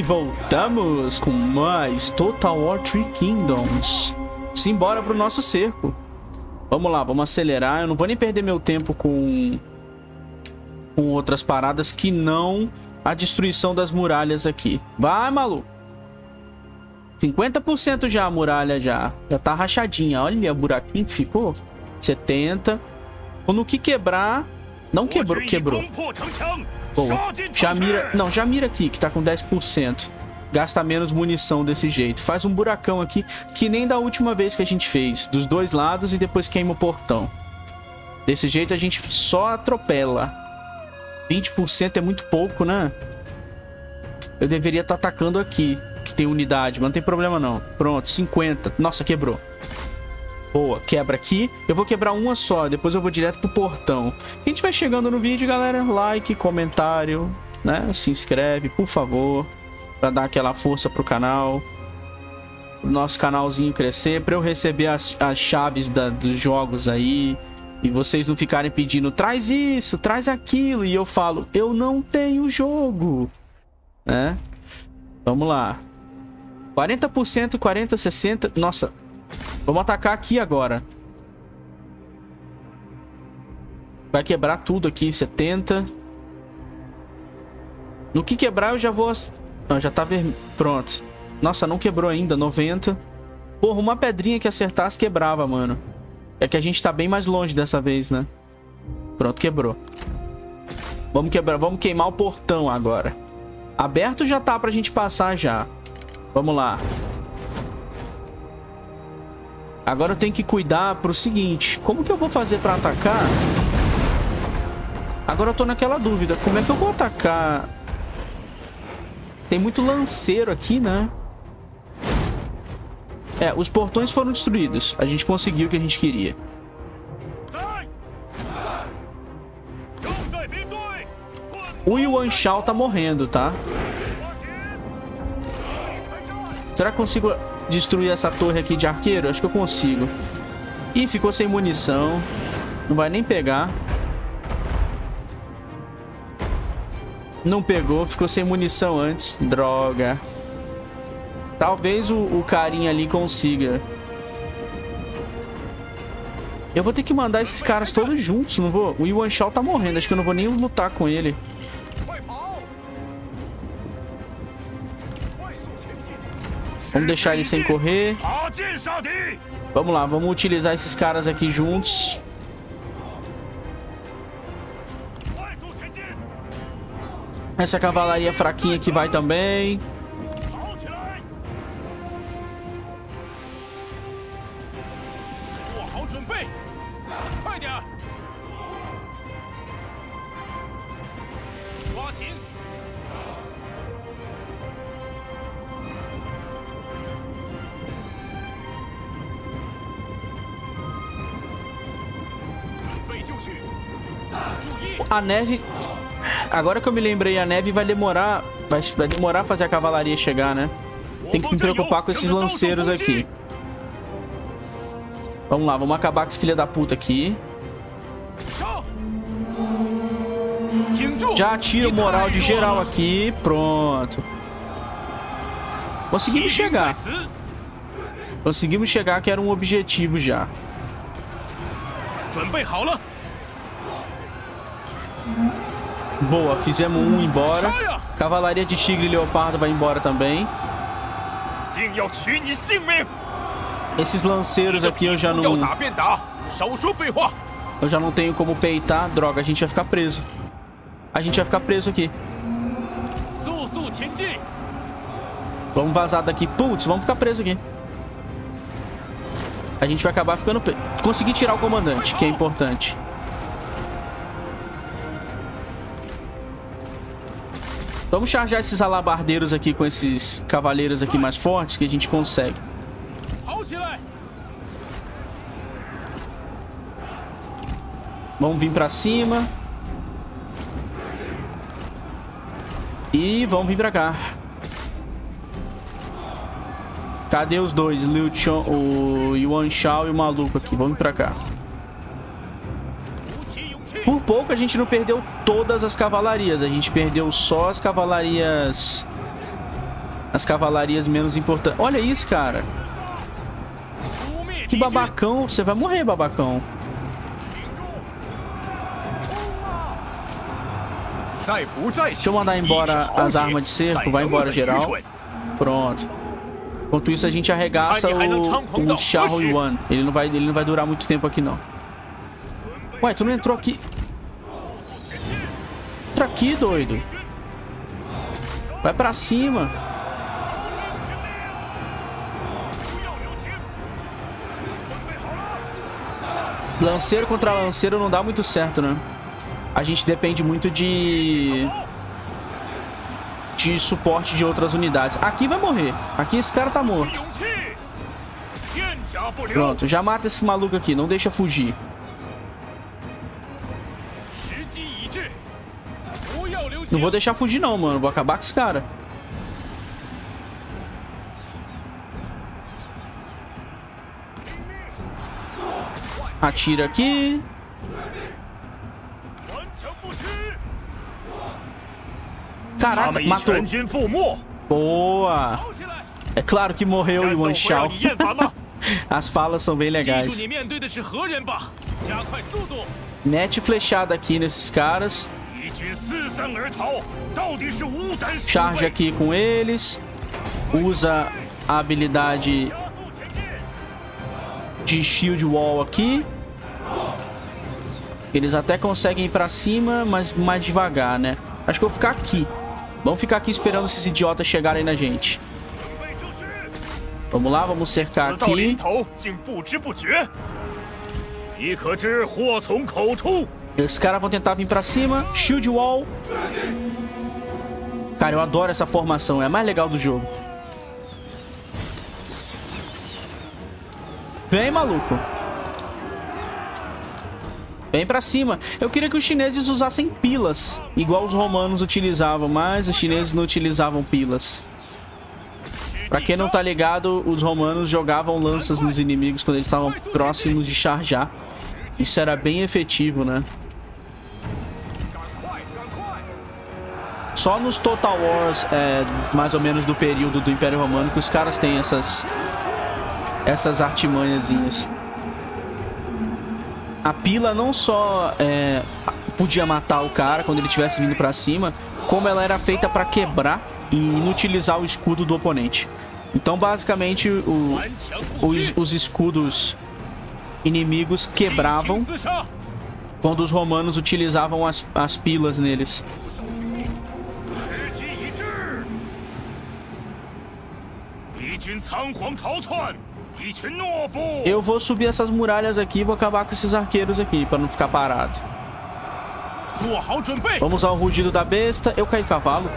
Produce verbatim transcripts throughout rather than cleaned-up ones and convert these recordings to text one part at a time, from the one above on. e voltamos com mais Total War Three Kingdoms. Simbora pro nosso cerco. Vamos lá, vamos acelerar. Eu não vou nem perder meu tempo com, com outras paradas que não a destruição das muralhas aqui. Vai, maluco. cinquenta por cento já a muralha já. Já tá rachadinha. Olha o buraquinho que ficou. setenta. Quando que quebrar... Não quebrou, quebrou. Boa. Já mira... Não, já mira aqui, que tá com dez por cento. Gasta menos munição desse jeito. Faz um buracão aqui, que nem da última vez que a gente fez. Dos dois lados e depois queima o portão. Desse jeito a gente só atropela. vinte por cento é muito pouco, né? Eu deveria estar tá atacando aqui, que tem unidade, mas não tem problema não. Pronto, cinquenta. Nossa, quebrou. Boa, quebra aqui. Eu vou quebrar uma só, depois eu vou direto pro portão. Quem estiver chegando no vídeo, galera, like, comentário, né? Se inscreve, por favor, pra dar aquela força pro canal, pro nosso canalzinho crescer, pra eu receber as, as chaves da, dos jogos aí, e vocês não ficarem pedindo, traz isso, traz aquilo, e eu falo, eu não tenho jogo, né? Vamos lá. quarenta por cento, quarenta por cento, sessenta por cento, nossa... Vamos atacar aqui agora. Vai quebrar tudo aqui, setenta. No que quebrar eu já vou... Não, já tá vermelho. Pronto. Nossa, não quebrou ainda, noventa. Porra, uma pedrinha que acertasse quebrava, mano. É que a gente tá bem mais longe dessa vez, né? Pronto, quebrou. Vamos quebrar, vamos queimar o portão agora. Aberto já tá pra gente passar já. Vamos lá. Agora eu tenho que cuidar pro seguinte. Como que eu vou fazer pra atacar? Agora eu tô naquela dúvida. Como é que eu vou atacar? Tem muito lanceiro aqui, né? É, os portões foram destruídos. A gente conseguiu o que a gente queria. O Yuan Shao tá morrendo, tá? Será que consigo... destruir essa torre aqui de arqueiro? Acho que eu consigo. Ih, ficou sem munição. Não vai nem pegar. Não pegou. Ficou sem munição antes. Droga. Talvez o, o carinha ali consiga. Eu vou ter que mandar esses caras todos juntos, não vou? O Yuan Shao tá morrendo. Acho que eu não vou nem lutar com ele. Vamos deixar ele sem correr. Vamos lá, vamos utilizar esses caras aqui juntos. Essa cavalaria fraquinha aqui vai também. A neve... Agora que eu me lembrei, a neve vai demorar... Vai, vai demorar fazer a cavalaria chegar, né? Tem que me preocupar com esses lanceiros aqui. Vamos lá, vamos acabar com esse filho da puta aqui. Já tira o moral de geral aqui. Pronto. Conseguimos chegar. Conseguimos chegar, que era um objetivo já. Boa, fizemos um embora. Cavalaria de tigre e leopardo vai embora também. Esses lanceiros aqui eu já não... Eu já não tenho como peitar. Droga, a gente vai ficar preso. A gente vai ficar preso aqui. Vamos vazar daqui. Putz, vamos ficar preso aqui. A gente vai acabar ficando preso. Consegui tirar o comandante, que é importante. Vamos charjar esses alabardeiros aqui com esses cavaleiros aqui mais fortes que a gente consegue. Vamos vir pra cima. E vamos vir pra cá. Cadê os dois? Liu Chun, o Yuan Shao e o maluco aqui. Vamos vir pra cá. Por pouco a gente não perdeu todas as cavalarias. A gente perdeu só as cavalarias as cavalarias menos importantes. Olha isso, cara. Que babacão. Você vai morrer, babacão. Deixa eu mandar embora as armas de cerco. Vai embora geral. Pronto. Enquanto isso, a gente arregaça o, o Xiaoyuan. Ele não vai, ele não vai durar muito tempo aqui, não. Ué, tu não entrou aqui? Entra aqui, doido. Vai pra cima. Lanceiro contra lanceiro não dá muito certo, né? A gente depende muito de... de suporte de outras unidades. Aqui vai morrer. Aqui esse cara tá morto. Pronto, já mata esse maluco aqui. Não deixa fugir. Não vou deixar fugir não, mano. Vou acabar com esse cara. Atira aqui. Caraca, matou. Boa. É claro que morreu o Yuan Shao. As falas são bem legais. Mete flechada aqui nesses caras. Charge aqui com eles. Usa a habilidade de shield wall aqui. Eles até conseguem ir pra cima, mas mais devagar, né? Acho que eu vou ficar aqui. Vamos ficar aqui esperando esses idiotas chegarem na gente. Vamos lá, vamos cercar aqui. Esses caras vão tentar vir pra cima. Shield wall. Cara, eu adoro essa formação. É a mais legal do jogo. Vem, maluco. Vem pra cima. Eu queria que os chineses usassem pilas, igual os romanos utilizavam, mas os chineses não utilizavam pilas. Pra quem não tá ligado, os romanos jogavam lanças nos inimigos quando eles estavam próximos de charjar. Isso era bem efetivo, né? Só nos Total Wars, é, mais ou menos do período do Império Romano, que os caras têm essas, essas artimanhazinhas. A pila não só é, podia matar o cara quando ele estivesse vindo pra cima, como ela era feita pra quebrar e inutilizar o escudo do oponente. Então, basicamente, o, os, os escudos... inimigos quebravam quando os romanos utilizavam as, as pilas neles. Eu vou subir essas muralhas aqui e vou acabar com esses arqueiros aqui para não ficar parado. Vamos ao rugido da besta. Eu caí do cavalo.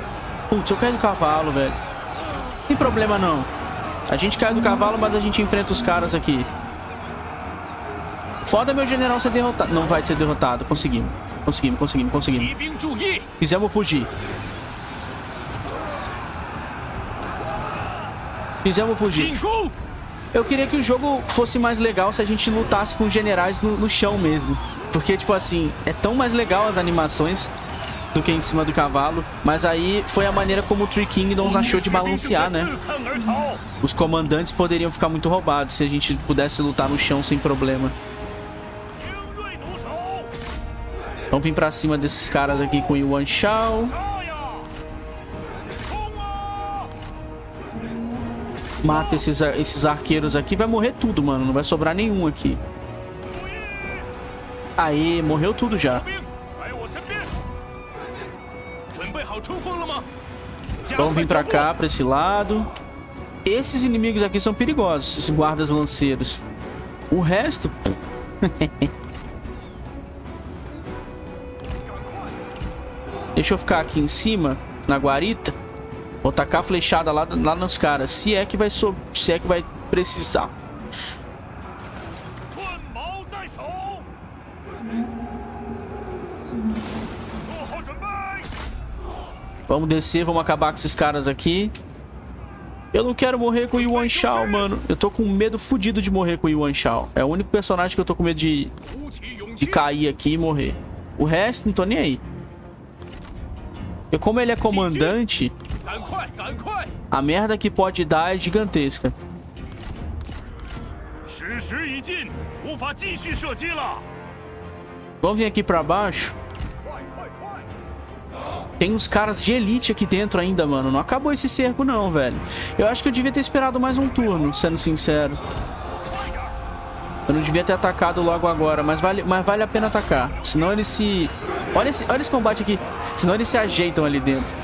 Putz, eu caí do cavalo, velho. Não tem problema não. A gente cai do cavalo, mas a gente enfrenta os caras aqui. Foda meu general ser derrotado. Não vai ser derrotado. Conseguimos. Conseguimos, conseguimos, conseguimos. Fizemos fugir. Fizemos fugir. Eu queria que o jogo fosse mais legal se a gente lutasse com generais no, no chão mesmo. Porque, tipo assim, é tão mais legal as animações do que em cima do cavalo. Mas aí foi a maneira como o Three Kingdoms achou de balancear, né? Os comandantes poderiam ficar muito roubados se a gente pudesse lutar no chão sem problema. Vamos vir pra cima desses caras aqui com o Yuan Shao. Mata esses, esses arqueiros aqui. Vai morrer tudo, mano. Não vai sobrar nenhum aqui. Aê, morreu tudo já. Vamos vir pra cá, pra esse lado. Esses inimigos aqui são perigosos, esses guardas lanceiros. O resto... Deixa eu ficar aqui em cima, na guarita. Vou tacar a flechada lá, lá nos caras. Se é que vai so... se é que vai precisar. Vamos descer, vamos acabar com esses caras aqui. Eu não quero morrer com o Yuan Shao, mano. Eu tô com medo fodido de morrer com o Yuan Shao. É o único personagem que eu tô com medo de, de cair aqui e morrer. O resto, não tô nem aí. E como ele é comandante, A merda que pode dar é gigantesca. Vamos vir aqui pra baixo. Tem uns caras de elite aqui dentro ainda, mano. Não acabou esse cerco não, velho. Eu acho que eu devia ter esperado mais um turno, sendo sincero. Eu não devia ter atacado logo agora, mas vale, mas vale a pena atacar. Senão eles se... Olha esse, olha esse combate aqui. Senão eles se ajeitam ali dentro.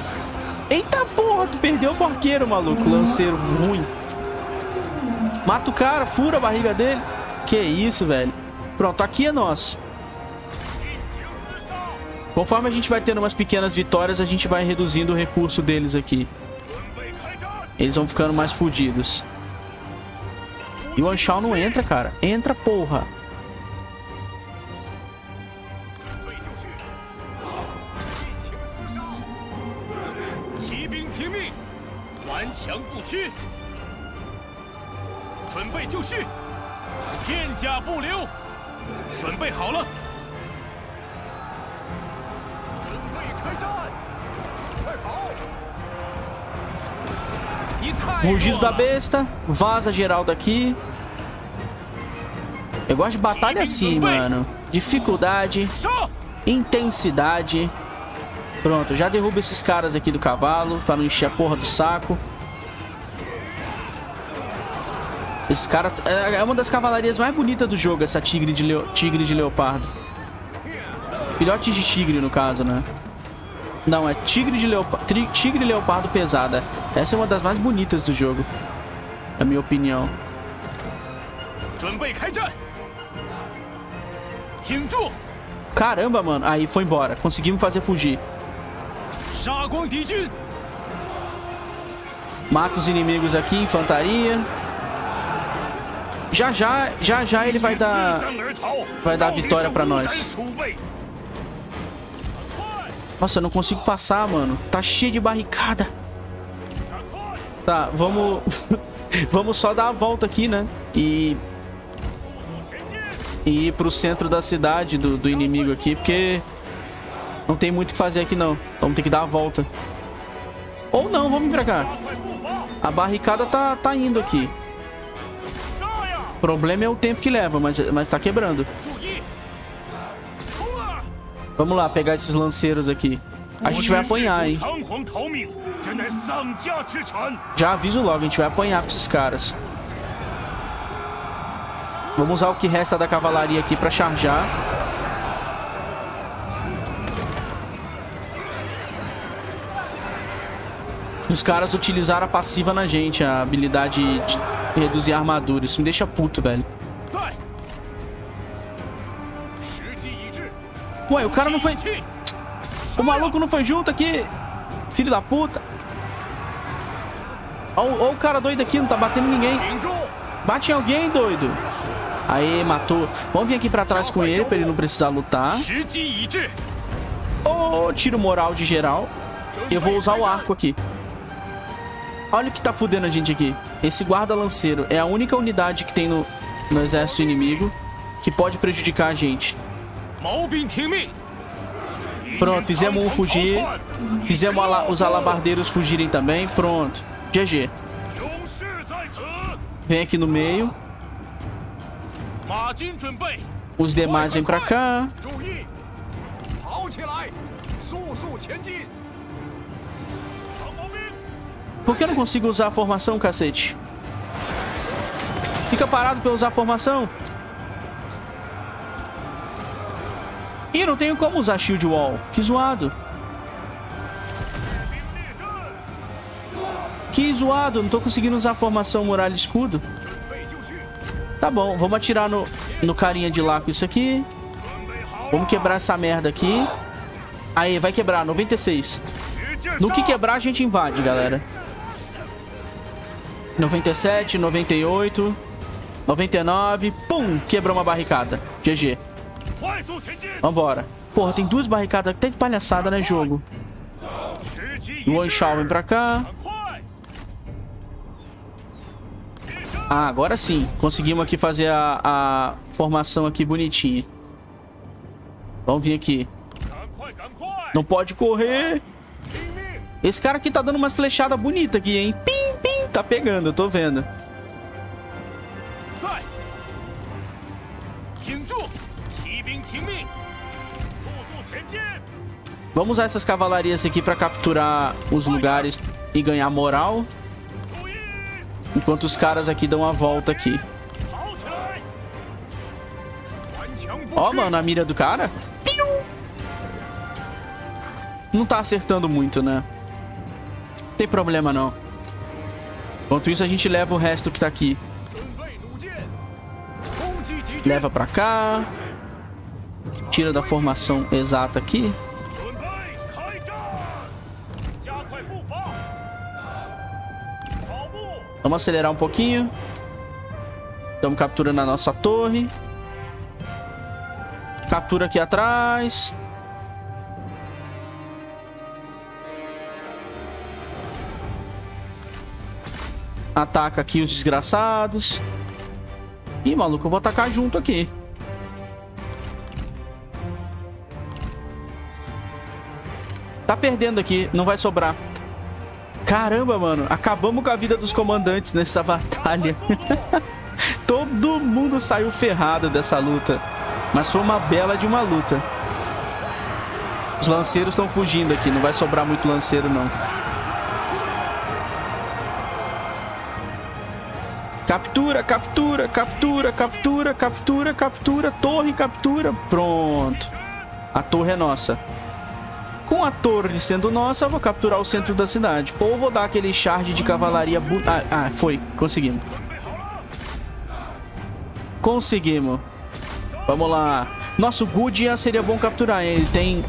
Eita porra, tu perdeu o porqueiro, maluco. Lanceiro ruim. Mata o cara, fura a barriga dele. Que isso, velho. Pronto, aqui é nosso. Conforme a gente vai tendo umas pequenas vitórias, a gente vai reduzindo o recurso deles aqui. Eles vão ficando mais fodidos. E o Yuan Shao não entra, cara. Entra, porra. Rugido da besta, vaza geral daqui. Eu gosto de batalha assim, mano. Dificuldade, intensidade. Pronto, já derruba esses caras aqui do cavalo, pra não encher a porra do saco. Esse cara é uma das cavalarias mais bonitas do jogo, essa tigre de, leo... tigre de leopardo. Filhote de tigre, no caso, né? Não, é tigre de leopardo, tigre leopardo pesada. Essa é uma das mais bonitas do jogo, na minha opinião. Caramba, mano. Aí, foi embora. Conseguimos fazer fugir. Mata os inimigos aqui, infantaria. Já, já, já, já ele vai dar... Vai dar vitória pra nós. Nossa, eu não consigo passar, mano. Tá cheio de barricada. Tá, vamos... Vamos só dar a volta aqui, né? E... E ir pro centro da cidade do, do inimigo aqui, porque... Não tem muito o que fazer aqui, não. Vamos ter que dar a volta. Ou não, vamos pra cá. A barricada tá, tá indo aqui. O problema é o tempo que leva, mas, mas tá quebrando. Vamos lá, pegar esses lanceiros aqui. A gente vai apanhar, hein? Já aviso logo, a gente vai apanhar pra esses caras. Vamos usar o que resta da cavalaria aqui pra charjar. Os caras utilizaram a passiva na gente, a habilidade de reduzir a armadura. Isso me deixa puto, velho. Ué, o cara não foi... O maluco não foi junto aqui. Filho da puta. Olha o cara doido aqui, não tá batendo ninguém. Bate em alguém, doido. Aê, matou. Vamos vir aqui pra trás com ele, pra ele não precisar lutar. Oh, tiro moral de geral. Eu vou usar o arco aqui. Olha o que tá fudendo a gente aqui. Esse guarda-lanceiro é a única unidade que tem no, no exército inimigo que pode prejudicar a gente. Pronto, fizemos um fugir. Fizemos ala os alabardeiros fugirem também. Pronto, G G. Vem aqui no meio. Os demais vêm pra cá. Por que eu não consigo usar a formação, cacete? Fica parado pra eu usar a formação. Ih, não tenho como usar shield wall. Que zoado. Que zoado. Não tô conseguindo usar a formação muralha e escudo. Tá bom. Vamos atirar no, no carinha de lá com isso aqui. Vamos quebrar essa merda aqui. Aí, vai quebrar. noventa e seis. No que quebrar, a gente invade, galera. noventa e sete, noventa e oito, noventa e nove. Pum! Quebrou uma barricada. G G. Vambora. Porra, tem duas barricadas. Até de palhaçada, né, jogo? O Yuan Shao vem pra cá. Ah, agora sim. Conseguimos aqui fazer a, a formação aqui bonitinha. Vamos vir aqui. Não pode correr. Esse cara aqui tá dando umas flechadas bonitas aqui, hein? Pim, pim, tá pegando, eu tô vendo. Vamos usar essas cavalarias aqui pra capturar os lugares e ganhar moral. Enquanto os caras aqui dão a volta aqui. Ó, mano, a mira do cara. Não tá acertando muito, né? Não tem problema, não. Enquanto isso, a gente leva o resto que tá aqui. Leva pra cá. Tira da formação exata aqui. Vamos acelerar um pouquinho. Estamos capturando a nossa torre. Captura aqui atrás. Ataca aqui os desgraçados. Ih, maluco, eu vou atacar junto aqui. Tá perdendo aqui, não vai sobrar. Caramba, mano, acabamos com a vida dos comandantes nessa batalha. Todo mundo saiu ferrado dessa luta. Mas foi uma bela de uma luta. Os lanceiros estão fugindo aqui, não vai sobrar muito lanceiro, não. Captura, captura, captura, captura, captura, captura, torre, captura. Pronto. A torre é nossa. Com a torre sendo nossa, eu vou capturar o centro da cidade. Ou vou dar aquele charge de cavalaria... Bu... Ah, ah, foi. Conseguimos. Conseguimos. Vamos lá. Nosso Gudia seria bom capturar. Ele tem...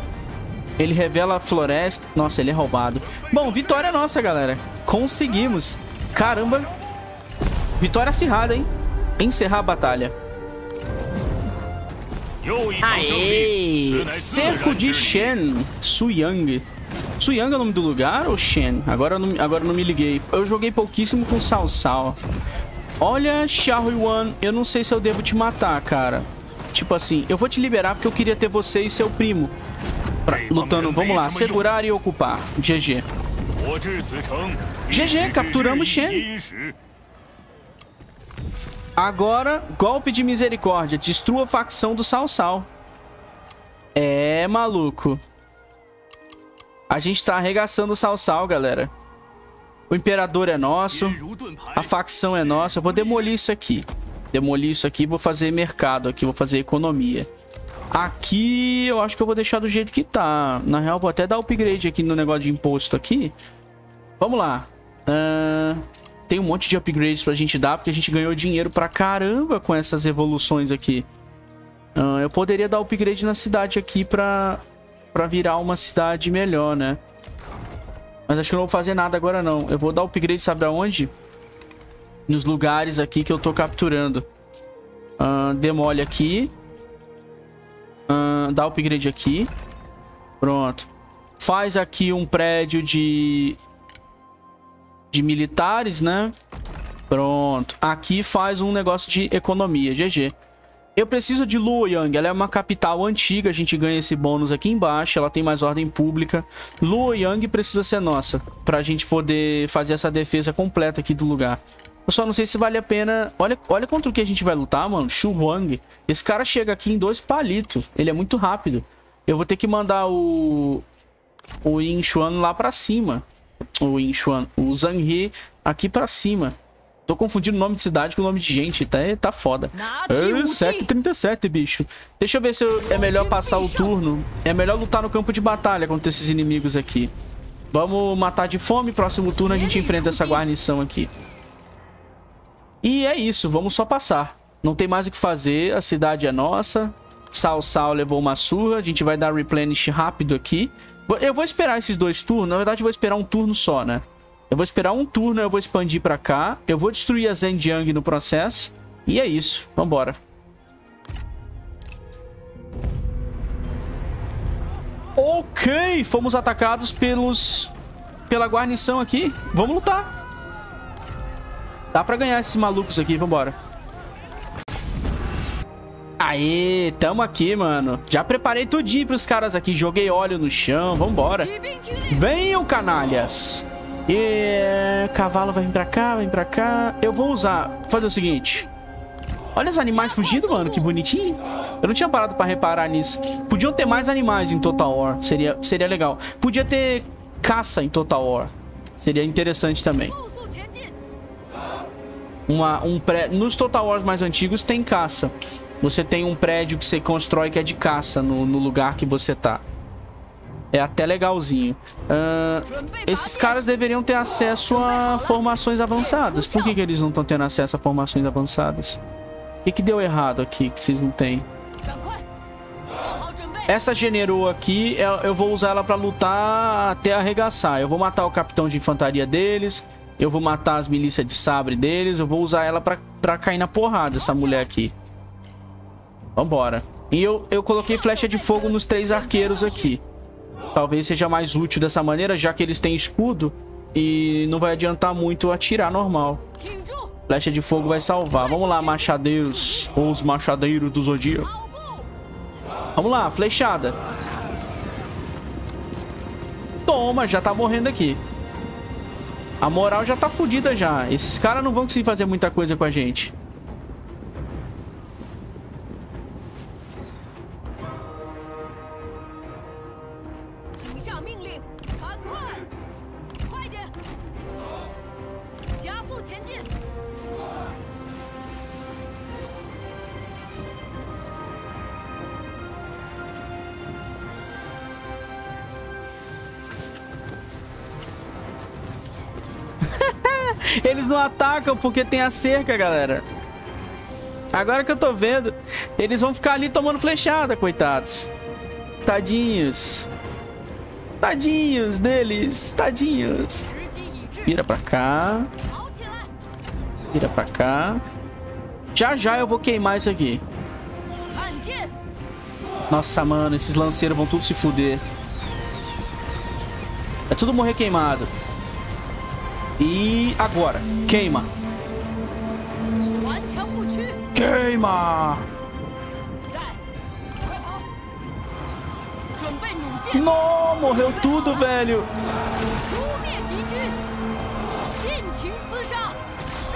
Ele revela a floresta. Nossa, ele é roubado. Bom, vitória nossa, galera. Conseguimos. Caramba. Vitória acirrada, hein? Encerrar a batalha. Aê! Cerco de Shen. Suyang. Suyang é o nome do lugar ou Shen? Agora eu não, agora eu não me liguei. Eu joguei pouquíssimo com Sal-Sal. Olha, Xiaoyuan, eu não sei se eu devo te matar, cara. Tipo assim, eu vou te liberar porque eu queria ter você e seu primo pra, lutando. Vamos lá, segurar e ocupar. G G. G G, capturamos Shen. Agora, golpe de misericórdia. Destrua a facção do Sal-Sal. É, maluco. A gente tá arregaçando o Sal-Sal, galera. O imperador é nosso. A facção é nossa. Eu vou demolir isso aqui. Demolir isso aqui. Vou fazer mercado aqui. Vou fazer economia. Aqui, eu acho que eu vou deixar do jeito que tá. Na real, vou até dar upgrade aqui no negócio de imposto aqui. Vamos lá. Ahn... Uh... Tem um monte de upgrades pra gente dar, porque a gente ganhou dinheiro pra caramba com essas evoluções aqui. Ah, eu poderia dar upgrade na cidade aqui pra, pra virar uma cidade melhor, né? Mas acho que eu não vou fazer nada agora, não. Eu vou dar upgrade, sabe aonde? Nos lugares aqui que eu tô capturando. Ah, demole aqui. Ah, dá upgrade aqui. Pronto. Faz aqui um prédio de... de militares, né? Pronto. Aqui faz um negócio de economia. G G. Eu preciso de Luoyang. Ela é uma capital antiga. A gente ganha esse bônus aqui embaixo. Ela tem mais ordem pública. Luoyang precisa ser nossa. Pra gente poder fazer essa defesa completa aqui do lugar. Eu só não sei se vale a pena... Olha, olha contra o que a gente vai lutar, mano. Xu Huang. Esse cara chega aqui em dois palitos. Ele é muito rápido. Eu vou ter que mandar o... o Yin Xuan lá pra cima. O Yin Xuan, o Zhang He aqui pra cima. Tô confundindo o nome de cidade com o nome de gente, tá, tá foda. É, sete trinta e sete, bicho. Deixa eu ver se eu, é melhor passar o turno. É melhor lutar no campo de batalha contra esses inimigos aqui. Vamos matar de fome, próximo turno a gente enfrenta essa guarnição aqui. E é isso, vamos só passar. Não tem mais o que fazer, a cidade é nossa. Sal-Sal levou uma surra, a gente vai dar replenish rápido aqui. Eu vou esperar esses dois turnos. Na verdade, eu vou esperar um turno só, né? Eu vou esperar um turno, eu vou expandir pra cá. Eu vou destruir a Zhenjiang no processo. E é isso. Vambora. Ok! Fomos atacados pelos... pela guarnição aqui. Vamos lutar. Dá pra ganhar esses malucos aqui. Vambora. Aê, tamo aqui, mano. Já preparei tudinho pros caras aqui. Joguei óleo no chão, vambora. Venham, canalhas. E... cavalo vai vir pra cá, vem pra cá. Eu vou usar... vou fazer o seguinte. Olha os animais fugindo, mano. Que bonitinho. Eu não tinha parado pra reparar nisso. Podiam ter mais animais em Total War. Seria, seria legal. Podia ter caça em Total War. Seria interessante também. Uma, um pré... Nos Total Wars mais antigos tem caça. Você tem um prédio que você constrói que é de caça no, no lugar que você tá. É até legalzinho. Uh, esses caras deveriam ter acesso a formações avançadas. Por que, que eles não estão tendo acesso a formações avançadas? O que, que deu errado aqui que vocês não têm? Essa generou aqui, eu vou usar ela pra lutar até arregaçar. Eu vou matar o capitão de infantaria deles. Eu vou matar as milícias de sabre deles. Eu vou usar ela pra, pra cair na porrada, essa mulher aqui. Vambora. E eu, eu coloquei flecha de fogo nos três arqueiros aqui. Talvez seja mais útil dessa maneira, já que eles têm escudo. E não vai adiantar muito atirar normal. Flecha de fogo vai salvar. Vamos lá, machadeiros. Ou os machadeiros do Zodíaco. Vamos lá, flechada. Toma, já tá morrendo aqui. A moral já tá fodida já. Esses caras não vão conseguir fazer muita coisa com a gente. Eles não atacam porque tem a cerca, galera. Agora que eu tô vendo, eles vão ficar ali tomando flechada, coitados. Tadinhos. Tadinhos deles. Tadinhos. Vira pra cá. Vira pra cá. Já já eu vou queimar isso aqui. Nossa, mano, esses lanceiros vão tudo se fuder. É tudo morrer queimado. E agora, queima. Queima! Não, morreu tudo, velho.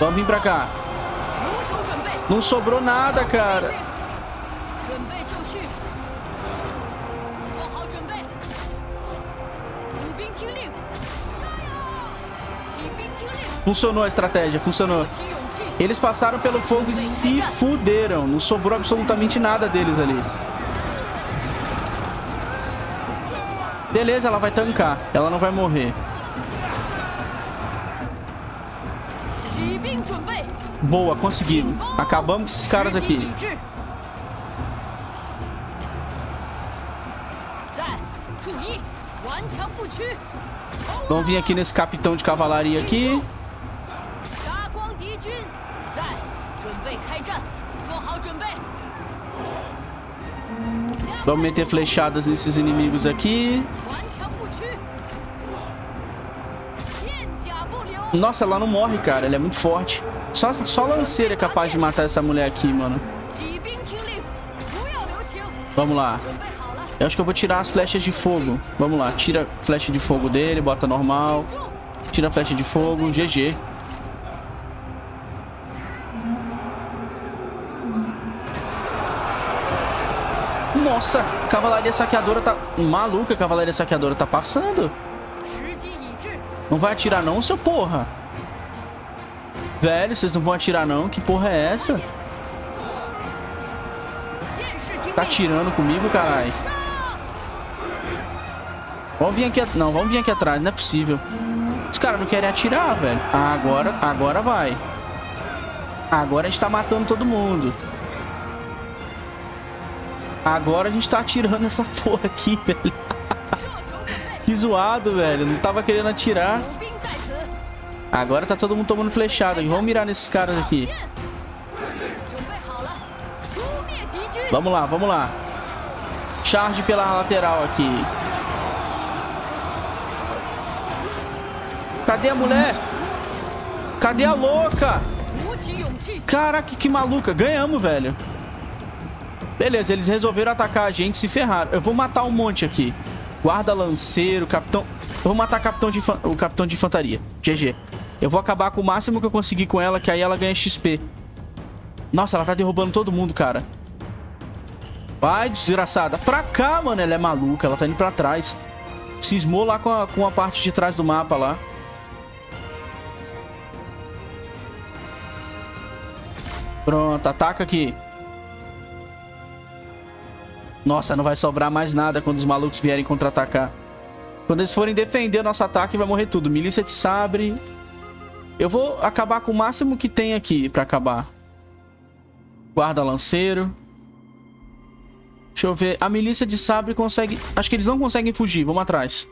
Vamos vir pra cá. Não sobrou nada, cara. Funcionou a estratégia, funcionou. Eles passaram pelo fogo e se fuderam. Não sobrou absolutamente nada deles ali. Beleza, ela vai tancar. Ela não vai morrer. Boa, conseguimos. Acabamos com esses caras aqui. Vamos vir aqui nesse capitão de cavalaria aqui. Vamos meter flechadas nesses inimigos aqui. Nossa, ela não morre, cara. Ela é muito forte. Só, só lanceira é capaz de matar essa mulher aqui, mano. Vamos lá. Eu acho que eu vou tirar as flechas de fogo. Vamos lá. Tira a flecha de fogo dele. Bota normal. Tira a flecha de fogo. G G. Nossa, cavalaria saqueadora tá... Maluca, cavalaria saqueadora tá passando. Não vai atirar não, seu porra. Velho, vocês não vão atirar não. Que porra é essa? Tá atirando comigo, caralho. Vamos vir aqui... A... Não, vamos vir aqui atrás. Não é possível. Os caras não querem atirar, velho. Agora, agora vai. Agora a gente tá matando todo mundo. Agora a gente tá atirando essa porra aqui, velho. Que zoado, velho. Não tava querendo atirar. Agora tá todo mundo tomando flechada. Vamos mirar nesses caras aqui. Vamos lá, vamos lá. Charge pela lateral aqui. Cadê a mulher? Cadê a louca? Caraca, que maluca. Ganhamos, velho. Beleza, eles resolveram atacar a gente, se ferraram. Eu vou matar um monte aqui. Guarda lanceiro, capitão... Eu vou matar capitão de infan... o capitão de infantaria. G G. Eu vou acabar com o máximo que eu conseguir com ela, que aí ela ganha X P. Nossa, ela tá derrubando todo mundo, cara. Vai, desgraçada. Pra cá, mano. Ela é maluca. Ela tá indo pra trás. Cismou lá com a, com a parte de trás do mapa lá. Pronto, ataca aqui. Nossa, não vai sobrar mais nada quando os malucos vierem contra-atacar. Quando eles forem defender o nosso ataque, vai morrer tudo. Milícia de sabre. Eu vou acabar com o máximo que tem aqui pra acabar. Guarda lanceiro. Deixa eu ver. A milícia de sabre consegue... Acho que eles não conseguem fugir. Vamos atrás.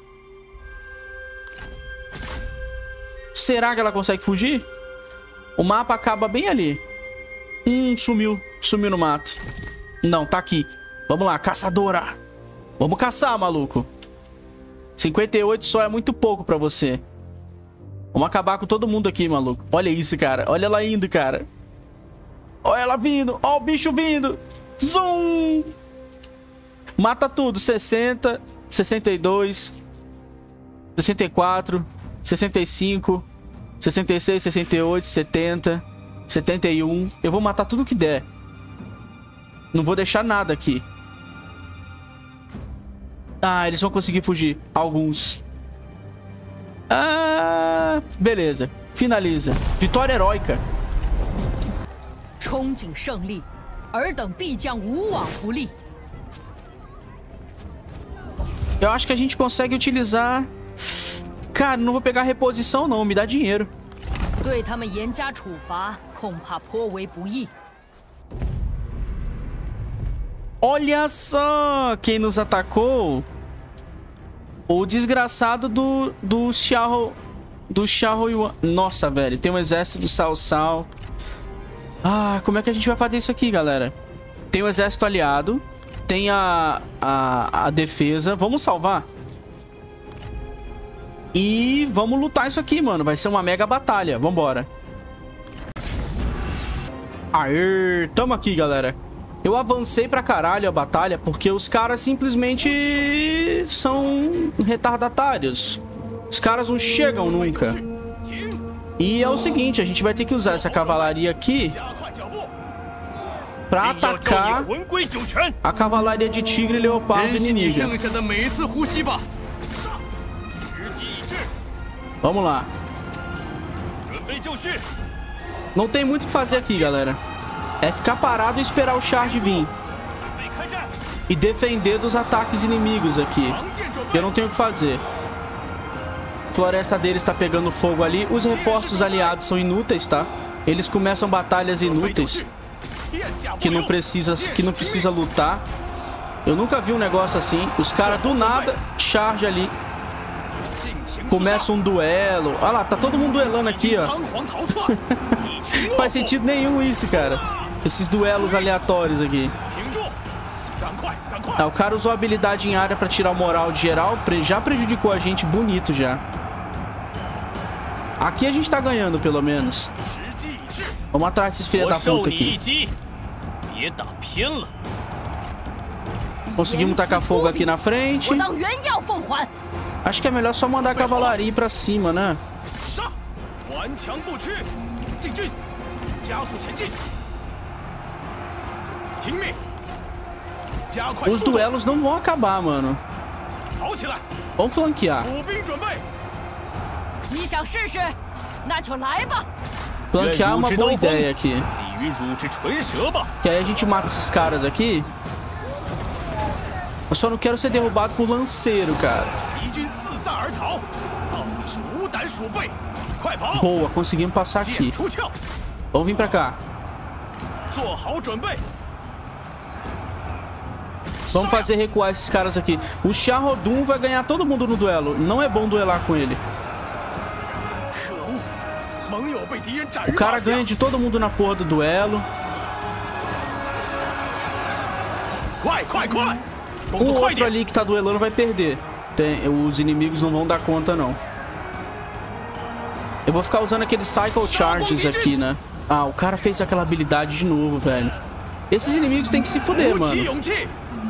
Será que ela consegue fugir? O mapa acaba bem ali. Hum, sumiu. Sumiu no mato. Não, tá aqui. Vamos lá, caçadora. Vamos caçar, maluco. cinquenta e oito só é muito pouco pra você. Vamos acabar com todo mundo aqui, maluco. Olha isso, cara. Olha ela indo, cara. Olha ela vindo. Olha o bicho vindo. Zoom. Mata tudo. sessenta, sessenta e dois, sessenta e quatro, sessenta e cinco, sessenta e seis, sessenta e oito, setenta, setenta e um. Eu vou matar tudo que der. Não vou deixar nada aqui. Ah, eles vão conseguir fugir. Alguns. Ah, beleza. Finaliza. Vitória heróica. Eu acho que a gente consegue utilizar... Cara, não vou pegar reposição não, me dá dinheiro. Olha só quem nos atacou. O desgraçado do... Do Xiahou... Do Xiaoyuan. Nossa, velho, tem um exército de Sal-Sal. Ah, como é que a gente vai fazer isso aqui, galera? Tem o exército aliado. Tem a, a, a defesa. Vamos salvar. E vamos lutar isso aqui, mano. Vai ser uma mega batalha. Vambora. Aê, tamo aqui, galera. Eu avancei pra caralho a batalha porque os caras simplesmente são retardatários. Os caras não chegam nunca. E é o seguinte, a gente vai ter que usar essa cavalaria aqui pra atacar a cavalaria de tigre e leopardo inimiga. Vamos lá. Não tem muito o que fazer aqui, galera. É ficar parado e esperar o charge vir. E defender dos ataques inimigos aqui. Eu não tenho o que fazer. A floresta deles tá pegando fogo ali. Os reforços aliados são inúteis, tá? Eles começam batalhas inúteis que não precisa, que não precisa lutar. Eu nunca vi um negócio assim. Os caras do nada charge ali. Começa um duelo. Olha lá, tá todo mundo duelando aqui, ó. Não faz sentido nenhum isso, cara. Esses duelos aleatórios aqui. Ah, o cara usou a habilidade em área pra tirar o moral de geral. Já prejudicou a gente bonito já. Aqui a gente tá ganhando, pelo menos. Vamos atrás desses filhos da puta aqui. Conseguimos tacar fogo aqui na frente. Acho que é melhor só mandar a cavalaria pra cima, né? Os duelos não vão acabar, mano. Vamos flanquear. Flanquear é uma boa ideia aqui. Que aí a gente mata esses caras aqui. Eu só não quero ser derrubado por lanceiro, cara. Boa, conseguimos passar aqui. Vamos vir pra cá. Vamos fazer recuar esses caras aqui. O Xiahou Dun vai ganhar todo mundo no duelo. Não é bom duelar com ele. O cara ganha de todo mundo na porra do duelo. O outro ali que tá duelando vai perder. Tem, os inimigos não vão dar conta, não. Eu vou ficar usando aqueles Cycle Charges aqui, né? Ah, o cara fez aquela habilidade de novo, velho. Esses inimigos têm que se fuder, mano.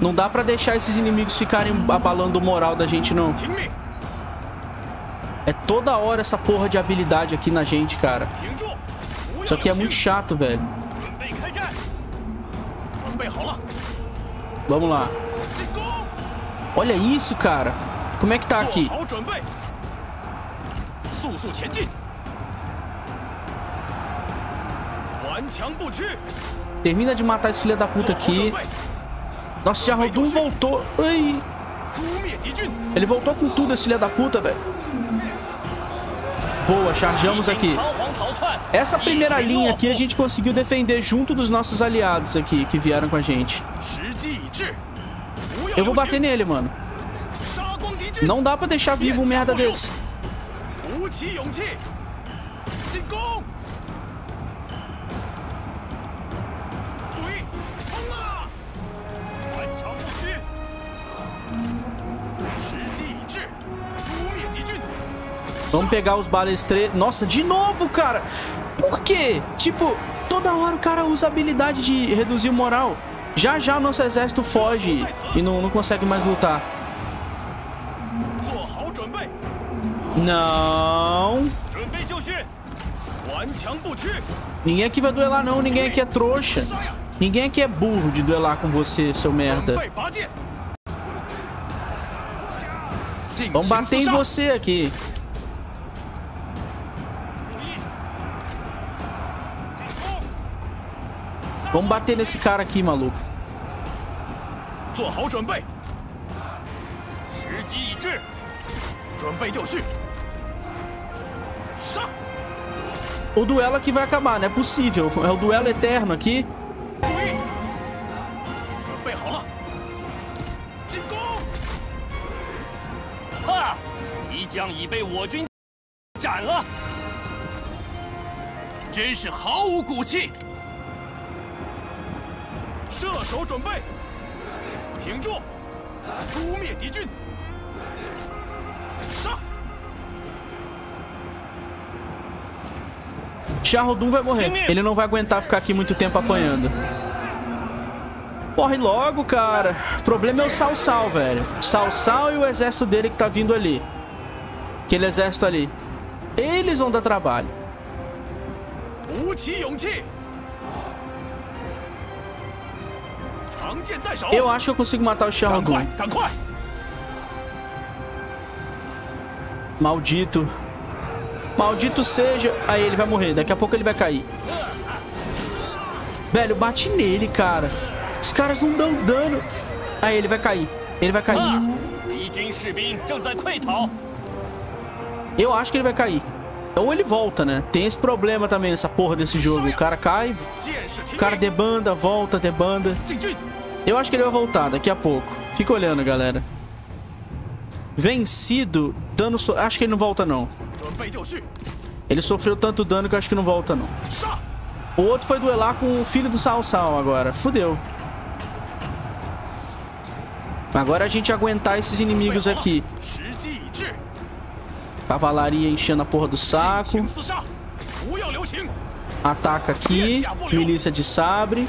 Não dá pra deixar esses inimigos ficarem abalando o moral da gente, não. É toda hora essa porra de habilidade aqui na gente, cara. Isso aqui é muito chato, velho. Vamos lá. Olha isso, cara. Como é que tá aqui? Termina de matar esse filho da puta aqui. Nossa, Xiahou Dun voltou. Ai. Ele voltou com tudo, esse filho da puta, velho. Boa, chargeamos aqui. Essa primeira linha aqui a gente conseguiu defender junto dos nossos aliados aqui, que vieram com a gente. Eu vou bater nele, mano. Não dá pra deixar vivo um merda desse. Vamos pegar os balestreiros. Nossa, de novo, cara. Por quê? Tipo, toda hora o cara usa a habilidade de reduzir o moral. Já já o nosso exército foge e não, não consegue mais lutar. Não. Ninguém aqui vai duelar, não. Ninguém aqui é trouxa. Ninguém aqui é burro de duelar com você, seu merda. Vamos bater em você aqui. Vamos bater nesse cara aqui, maluco. O duelo aqui vai acabar, não é possível. É o duelo eterno aqui. Xiahou Dun vai morrer. Ele não vai aguentar ficar aqui muito tempo apanhando. Morre logo, cara. O problema é o Sal-Sal, velho. Sal-Sal e o exército dele que tá vindo ali. Aquele exército ali. Eles vão dar trabalho. Eu acho que eu consigo matar o Xiahou Dun. Maldito. Maldito seja. Aí ele vai morrer. Daqui a pouco ele vai cair. Velho, bate nele, cara. Os caras não dão dano. Aí ele vai cair. Ele vai cair. Eu acho que ele vai cair. Ou ele volta, né? Tem esse problema também nessa porra desse jogo. O cara cai. O cara debanda, volta, debanda. Eu acho que ele vai voltar daqui a pouco. Fica olhando, galera. Vencido, dano... So... Acho que ele não volta, não. Ele sofreu tanto dano que eu acho que não volta, não. O outro foi duelar com o filho do Sal-Sal agora. Fudeu. Agora a gente aguentar esses inimigos aqui. Cavalaria enchendo a porra do saco. Ataca aqui. Milícia de sabre.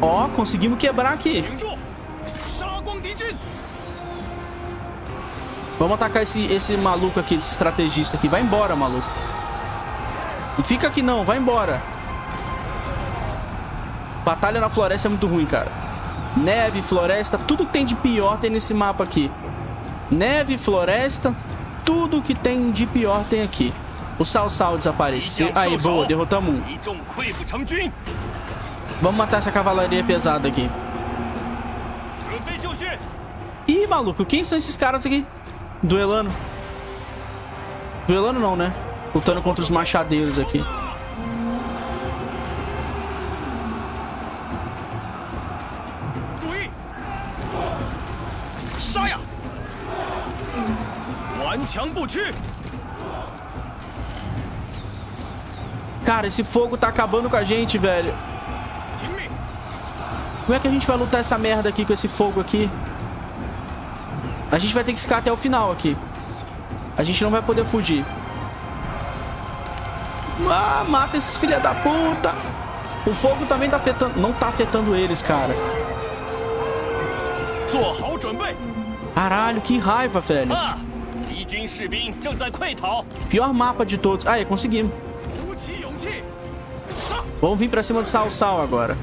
Ó, conseguimos quebrar aqui. Vamos atacar esse, esse maluco aqui, esse estrategista aqui. Vai embora, maluco. Não fica aqui não, vai embora. Batalha na floresta é muito ruim, cara. Neve, floresta, tudo que tem de pior tem nesse mapa aqui. Neve, floresta, tudo que tem de pior tem aqui. O Sal-Sal desapareceu. Aí, boa, derrotamos um. Vamos matar essa cavalaria pesada aqui. Ih, maluco, quem são esses caras aqui? Duelando. Duelando não, né? Lutando contra os machadeiros aqui. Cara, esse fogo tá acabando com a gente, velho. Como é que a gente vai lutar essa merda aqui com esse fogo aqui? A gente vai ter que ficar até o final aqui. A gente não vai poder fugir. Ah, mata esses filha da puta. O fogo também tá afetando. Não tá afetando eles, cara. Caralho, que raiva, velho. Pior mapa de todos. Aí, conseguimos. Vamos vir pra cima de Sal-Sal agora.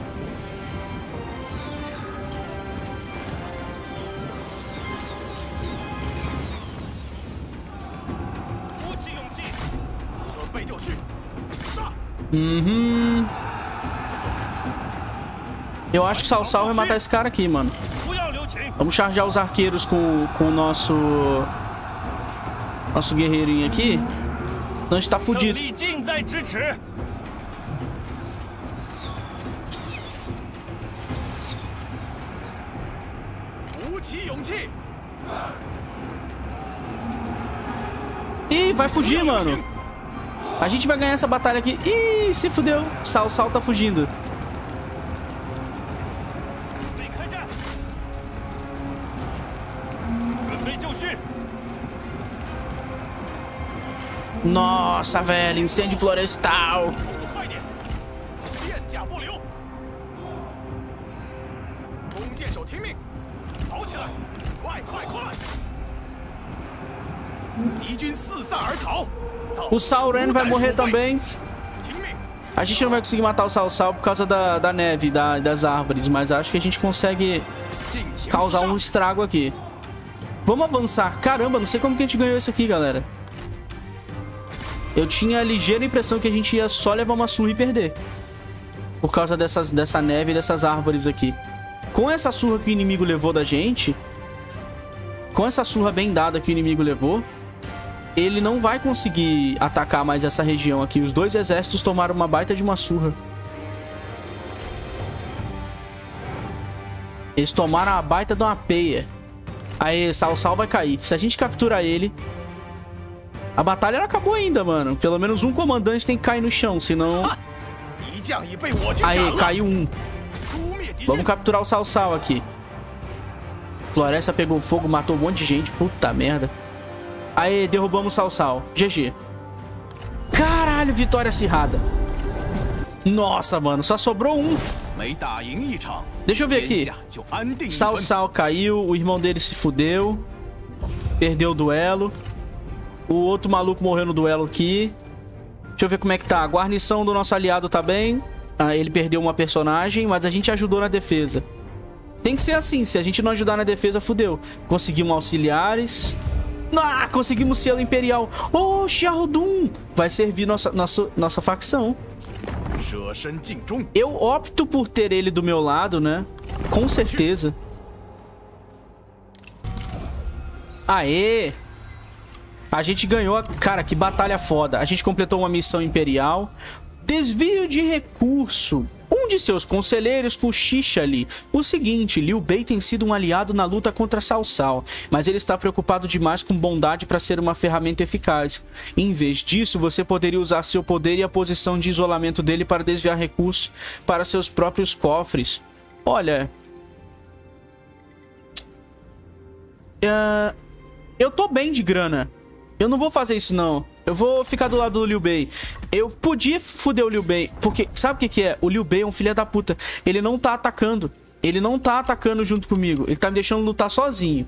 Uhum. Eu acho que Sal-Sal vai matar esse cara aqui, mano. Vamos chargear os arqueiros com, com o nosso... Nosso guerreirinho aqui. Senão a gente tá fudido. Ih, vai fugir, mano. A gente vai ganhar essa batalha aqui. Ih, se fudeu. Sal-Sal tá fugindo. Nossa, velho, incêndio florestal. O Sauron vai morrer também. A gente não vai conseguir matar o Sal-Sal por causa da, da neve, da, das árvores, mas acho que a gente consegue causar um estrago aqui. Vamos avançar. Caramba, não sei como que a gente ganhou isso aqui, galera. Eu tinha a ligeira impressão que a gente ia só levar uma surra e perder. Por causa dessas, dessa neve e dessas árvores aqui. Com essa surra que o inimigo levou da gente... Com essa surra bem dada que o inimigo levou... Ele não vai conseguir atacar mais essa região aqui. Os dois exércitos tomaram uma baita de uma surra. Eles tomaram a baita de uma peia. Aí, Sal-Sal vai cair. Se a gente capturar ele... A batalha não acabou ainda, mano. Pelo menos um comandante tem que cair no chão, senão... Aê, caiu um. Vamos capturar o Sal-Sal aqui. Floresta pegou fogo, matou um monte de gente. Puta merda. Aê, derrubamos o Sal-Sal. G G. Caralho, vitória acirrada. Nossa, mano, só sobrou um. Deixa eu ver aqui. Sal-Sal caiu, o irmão dele se fudeu. Perdeu o duelo. O outro maluco morreu no duelo aqui. Deixa eu ver como é que tá. A guarnição do nosso aliado tá bem. Ah, ele perdeu uma personagem, mas a gente ajudou na defesa. Tem que ser assim. Se a gente não ajudar na defesa, fudeu. Conseguimos auxiliares. Ah, conseguimos selo imperial. Oh, Xiahou Dun vai servir nossa, nossa, nossa facção. Eu opto por ter ele do meu lado, né? Com certeza. Aê! A gente ganhou... Cara, que batalha foda. A gente completou uma missão imperial. Desvio de recurso. Um de seus conselheiros cochicha ali. O seguinte, Liu Bei tem sido um aliado na luta contra Sal-Sal, mas ele está preocupado demais com bondade para ser uma ferramenta eficaz. Em vez disso, você poderia usar seu poder e a posição de isolamento dele para desviar recursos para seus próprios cofres. Olha... Uh... Eu tô bem de grana. Eu não vou fazer isso, não. Eu vou ficar do lado do Liu Bei. Eu podia foder o Liu Bei. Porque, sabe o que que é? O Liu Bei é um filho da puta. Ele não tá atacando. Ele não tá atacando junto comigo. Ele tá me deixando lutar sozinho.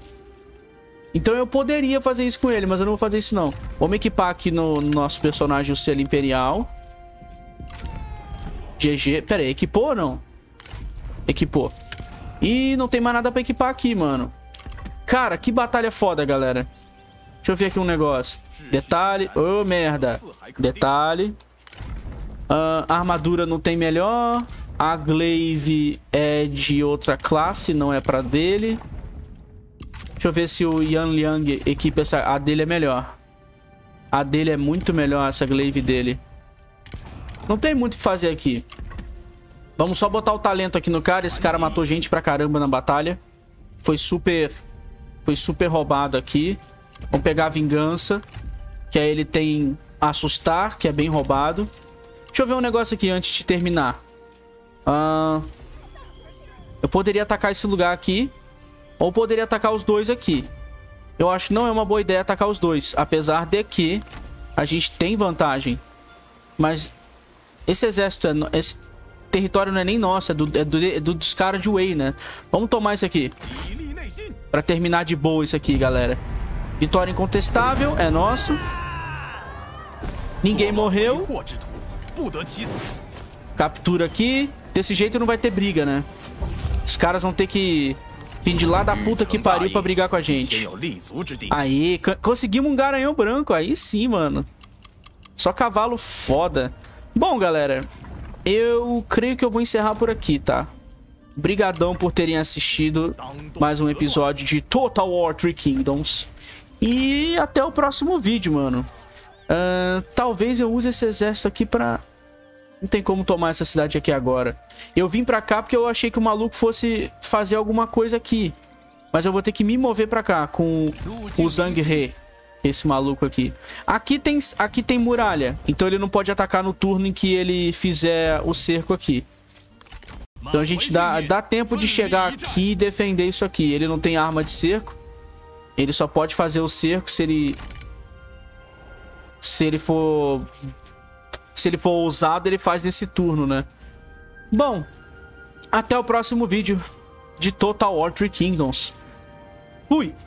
Então eu poderia fazer isso com ele, mas eu não vou fazer isso, não. Vamos equipar aqui no, no nosso personagem o selo imperial. G G. Pera aí, equipou ou não? Equipou. E não tem mais nada pra equipar aqui, mano. Cara, que batalha foda, galera. Deixa eu ver aqui um negócio. Detalhe. Ô, oh, merda. Detalhe. Uh, a armadura não tem melhor. A glaive é de outra classe, não é pra dele. Deixa eu ver se o Yan Liang equipa essa... A dele é melhor. A dele é muito melhor, essa glaive dele. Não tem muito o que fazer aqui. Vamos só botar o talento aqui no cara. Esse cara matou gente pra caramba na batalha. Foi super... Foi super roubado aqui. Vamos pegar a vingança. Que aí ele tem assustar, que é bem roubado. Deixa eu ver um negócio aqui antes de terminar. Uh, eu poderia atacar esse lugar aqui. Ou poderia atacar os dois aqui. Eu acho que não é uma boa ideia atacar os dois. Apesar de que a gente tem vantagem. Mas esse exército, é, esse território não é nem nosso, é, do, é, do, é do, dos caras de Wei, né? Vamos tomar isso aqui. Pra terminar de boa isso aqui, galera. Vitória incontestável, é nosso. Ninguém morreu. Captura aqui. Desse jeito não vai ter briga, né? Os caras vão ter que vir de lá da puta que pariu pra brigar com a gente. Aí, conseguimos um garanhão branco. Aí sim, mano. Só cavalo foda. Bom, galera, eu creio que eu vou encerrar por aqui, tá? Obrigadão por terem assistido mais um episódio de Total War Three Kingdoms. E até o próximo vídeo, mano. Uh, talvez eu use esse exército aqui pra... Não tem como tomar essa cidade aqui agora. Eu vim pra cá porque eu achei que o maluco fosse fazer alguma coisa aqui. Mas eu vou ter que me mover pra cá com o Zanghe, esse maluco aqui. Aqui tem, aqui tem muralha. Então ele não pode atacar no turno em que ele fizer o cerco aqui. Então a gente dá, dá tempo de chegar aqui e defender isso aqui. Ele não tem arma de cerco. Ele só pode fazer o cerco se ele... Se ele for... Se ele for ousado, ele faz nesse turno, né? Bom, até o próximo vídeo de Total War Three Kingdoms. Fui!